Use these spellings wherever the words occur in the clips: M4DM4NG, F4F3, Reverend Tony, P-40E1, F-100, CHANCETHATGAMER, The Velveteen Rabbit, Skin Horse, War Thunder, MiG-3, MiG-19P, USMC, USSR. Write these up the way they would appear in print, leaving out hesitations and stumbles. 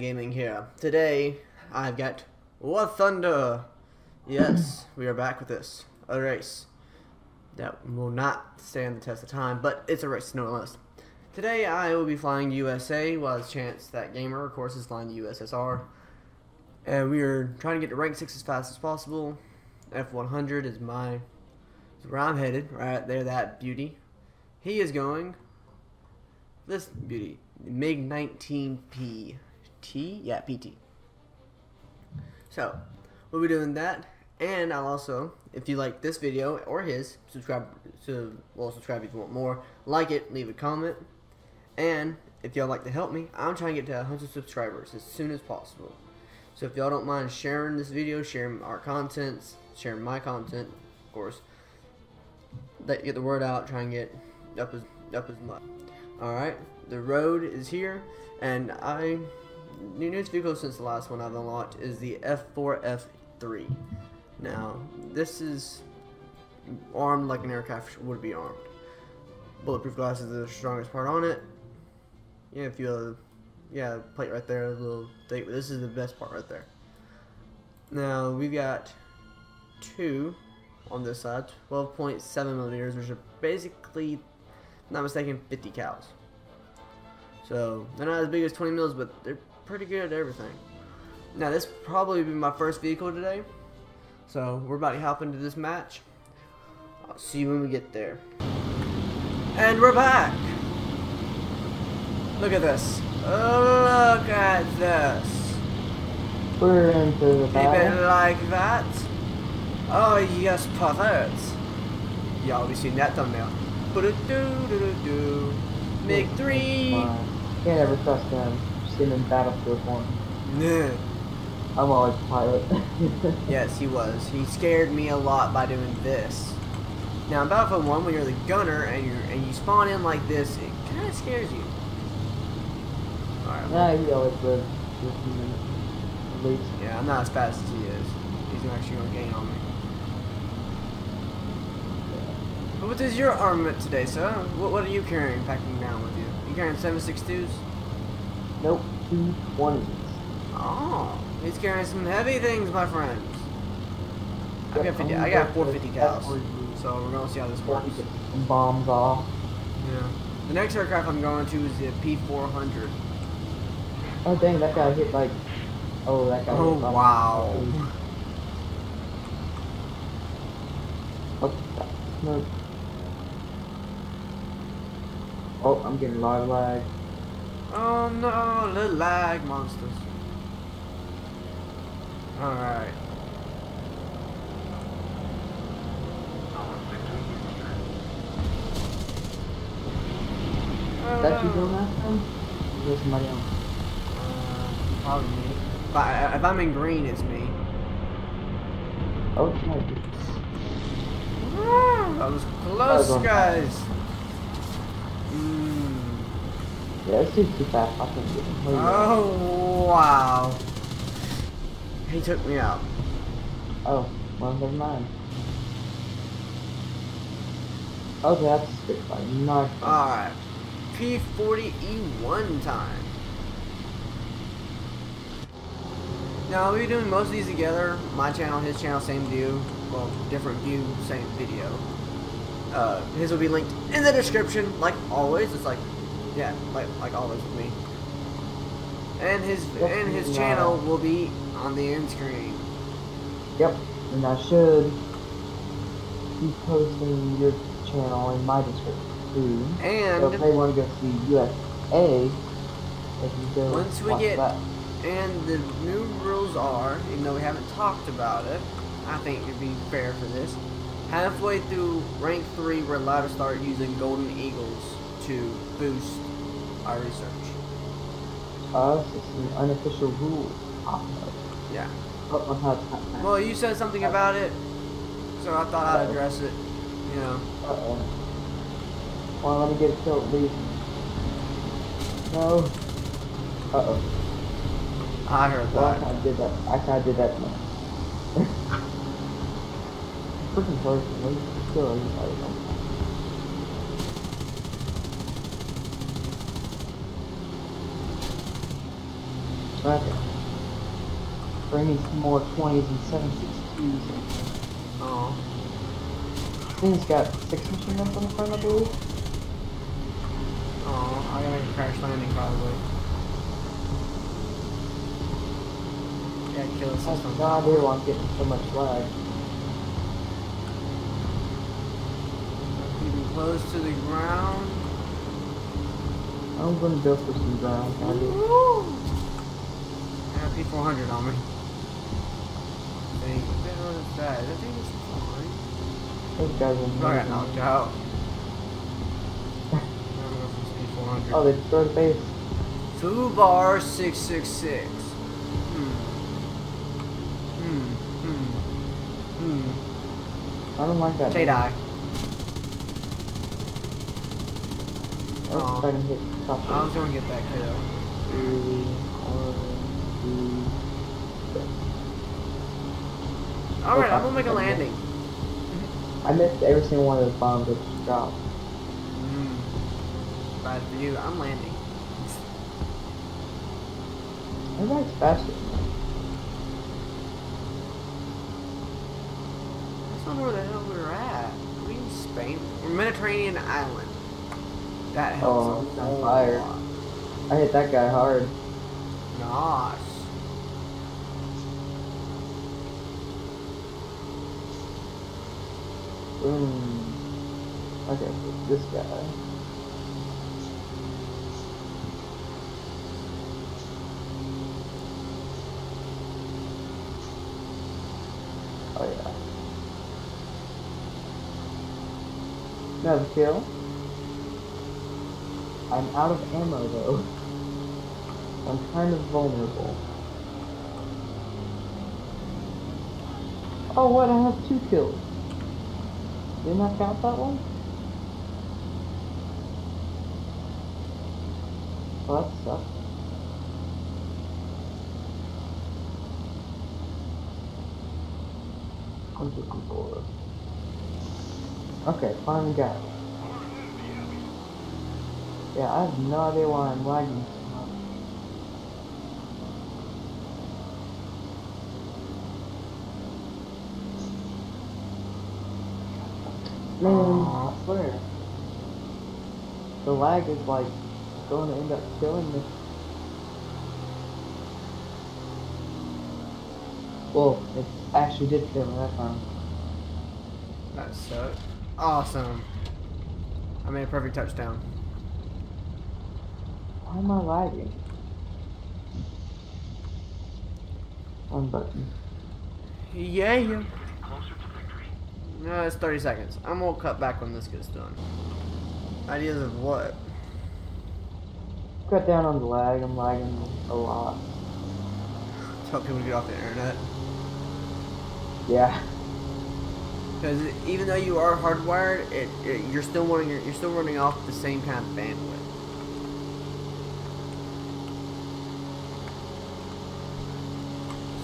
Gaming here. Today, I've got War Thunder. Yes, we are back with this. A race that will not stand the test of time, but it's a race nonetheless. Today, I will be flying USA. Well, there's a chance that Gamer, of course, is flying the USSR. And we are trying to get to rank 6 as fast as possible. F-100 is where I'm headed. Right there, that beauty. He is going... This beauty. MiG-19P. T? Yeah, PT. So, we'll be doing that. And I'll also, if you like this video or his, subscribe if you want more. Like it, leave a comment. And if y'all like to help me, I'm trying to get to 100 subscribers as soon as possible. So if y'all don't mind sharing this video, sharing our contents, sharing my content, of course, that get the word out, try and get up as much. Alright, the road is here, and the newest vehicle since the last one I've unlocked is the F4F3. Now, this is armed like an aircraft would be armed. Bulletproof glass is the strongest part on it. Yeah, if you plate right there, a little thing, but this is the best part right there. Now, we've got two on this side, 12.7mm, which are basically, not mistaken, 50 cows. So they're not as big as 20 mils, but they're pretty good at everything. Now this probably be my first vehicle today, so we're about to hop into this match. I'll see you when we get there. And we're back. Look at this. Look at this. We're into the battle. Keep it like that. Oh yes, puffers. You already seen that thumbnail. MiG-3. Can't ever trust them. I've seen them in Battlefield 1. No. I'm always a pilot. Yes, he was. He scared me a lot by doing this. Now in Battlefield 1, when you're the gunner and you spawn in like this, it kind of scares you. All right. Nah, he always lives 15 minutes at least. Yeah, I'm not as fast as he is. He's actually gonna gain on me. What is your armament today, sir? What are you carrying, packing down with you? You carrying 7.62s? Nope, 2.20s. Oh, he's carrying some heavy things, my friends. I got 450 cows, so we're gonna see how this works. Bombs off. Yeah. The next aircraft I'm going to is the P-400. Oh dang, that guy hit like. Oh, that guy. Oh hit wow. What the no. Oh, I'm getting a lot of lag. Oh no, the lag monsters. Alright. That you doing that time? Or is there somebody else? Probably me. If I'm in green, it's me. Oh, that was close, guys. Yeah, this dude's too fast. I can't get him. Oh, wow. He took me out. Oh, well, never mind. Okay, that's a good fight. Nice. Alright. P-40E1 time. Now, we'll be doing most of these together. My channel, his channel, same view. Well, different view, same video. His will be linked in the description, like always. It's like, yeah, like always with me. And his channel will be on the end screen. Yep, and I should be posting your channel in my description too. And so if they want to go see USA, if you go once we get that. And the new rules are, even though we haven't talked about it, I think it'd be fair for this. Halfway through rank 3, we're allowed to start using golden eagles to boost our research. It's an unofficial rule. Yeah. Well, you said something about it, so I thought I'd address it. You know. Well, let me get a kill at least. No. I heard that. I kind of did that. To myself. Freaking person, let me kill anybody. Roger. Bring me some more 20s and 7.62s. Oh. This thing's got 6 machine guns on the front, I believe. Oh, I gotta make a crash landing, probably. Yeah, kill the system. No idea why I'm getting so much lag. Keeping close to the ground. I'm gonna go for some ground. I got P-400 on me. Dang, I don't know what that is. I think it's fine. Those guys are amazing. I got knocked out. I'm gonna go for some P-400. Oh, they destroyed the base. 2 bar 666. I don't like that. They die. Oh, I was gonna get that kill. 3, 1, 2, 3. Alright, I'm gonna make a landing. I missed every single one of those bombs that just dropped. Bad for you, I'm landing. Everybody's faster. I don't know where the hell we were at. Are we in Spain? We're Mediterranean island. That helps. Oh, I'm fire. I hit that guy hard. Gosh. Boom. Okay, this guy. Oh, yeah. Another kill. I'm out of ammo though. I'm kind of vulnerable. Oh what, I have 2 kills. Didn't I count that one? Well that sucks. Okay, finally got it. Yeah, I have no idea why I'm lagging so much. Man, I swear. The lag is like going to end up killing me. Well, it actually did kill me that time. That sucked. Awesome. I made a perfect touchdown. Why am I lagging? Unbutton. Yeah. No, it's 30 seconds. I'm gonna cut back when this gets done. Ideas of what? Cut down on the lag. I'm lagging a lot. Tell people to get off the internet. Yeah. Because even though you are hardwired, you're still running off the same kind of bandwidth.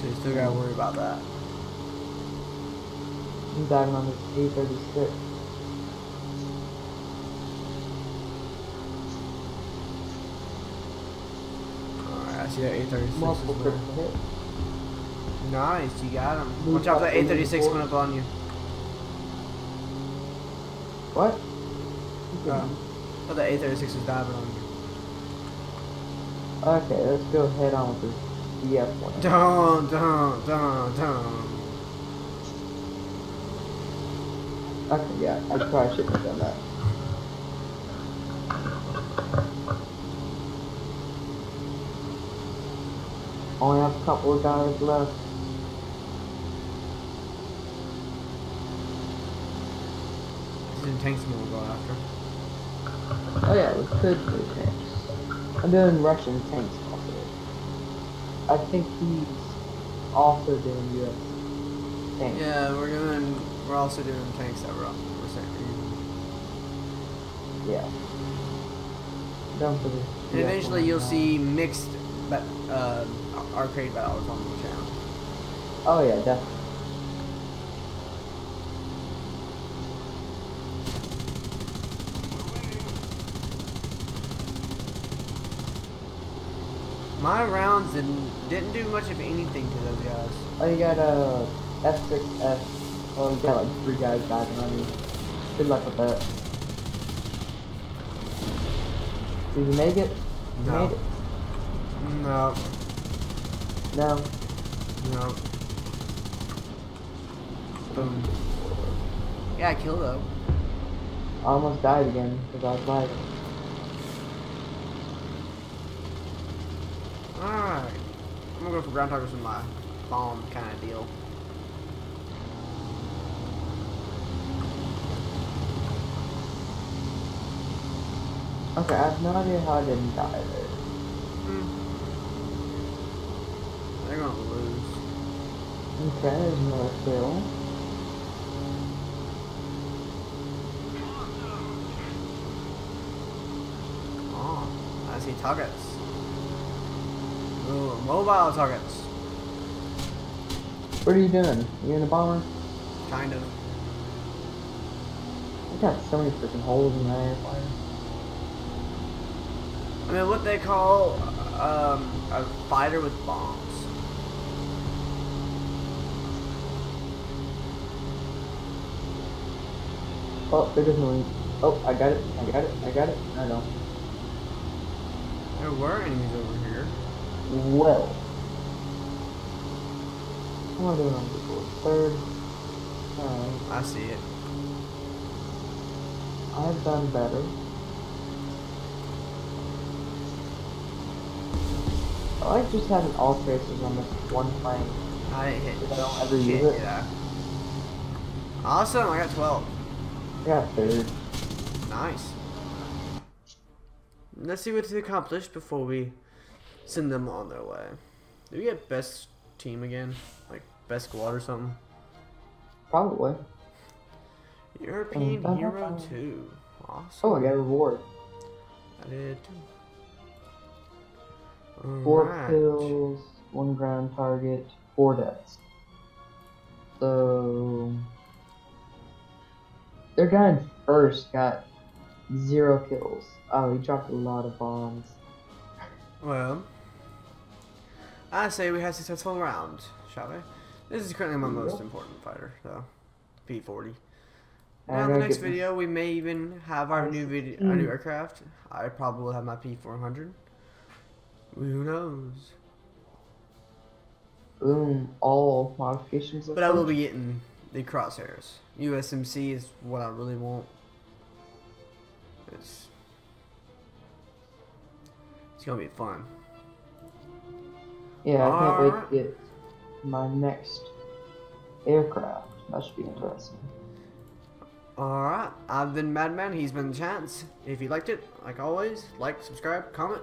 So you still gotta worry about that. I'm diving on this A-36. Alright, I see that A-36. Multiple critical hits. Nice, you got him. Watch out for that A-36 coming up on you. What? I thought that A-36 was diving on you. Okay, let's go head on with this. Yeah. Don't. Okay, yeah, I probably shouldn't have done that. Only have a couple of guys left. This is tanks we'll go after. Oh yeah, we could do tanks. I'm doing Russian tanks. I think he's also doing US tanks. Yeah, we're also doing tanks that were off for a second. Yeah. Don't forget. And eventually you'll see mixed arcade battles on the channel. Oh yeah, definitely. My rounds didn't do much of anything to those guys. I got a F6F. Well, we got like 3 guys diving on me. Good luck with that. Did you make it? You made it? No. No. No. Boom. Yeah, I killed though. I almost died again because I was like. Alright. I'm gonna go for ground targets with my bomb kind of deal. Okay, I have no idea how I didn't die there. They're gonna lose. Okay, there's another kill. Oh, I see targets. Ooh, mobile targets. What are you doing? You in a bomber? Kind of. I got so many freaking holes in my airplane. I mean, what they call a fighter with bombs. Oh, they're definitely. Oh, I got it. I got it. I got it. I know. There were enemies over here. Well. What am I doing on the board? Third. I see it. I've done better. I like just having all tracers on this one plane. I didn't hit. I don't ever use it. Yeah. Awesome! I got 12. I got 3rd. Nice. Let's see what they accomplished before we send them on their way. Do we get best team again? Like best squad or something? Probably. European Hero 2. Awesome. Oh, I got a reward. I did too. 4 kills, 1 ground target, 4 deaths. So their guy in first got 0 kills. Oh, he dropped a lot of bombs. Well, I say we had a successful round, shall we? This is currently my most important fighter, so P-40. Now in the next video, we may even have our new aircraft. I probably will have my P-400. Who knows? Boom, all modifications. But I will be getting the crosshairs. USMC is what I really want. It's gonna be fun. Yeah, I can't wait to get my next aircraft. That should be interesting. Alright, I've been Madman, he's been Chance. If you liked it, like always, like, subscribe, comment.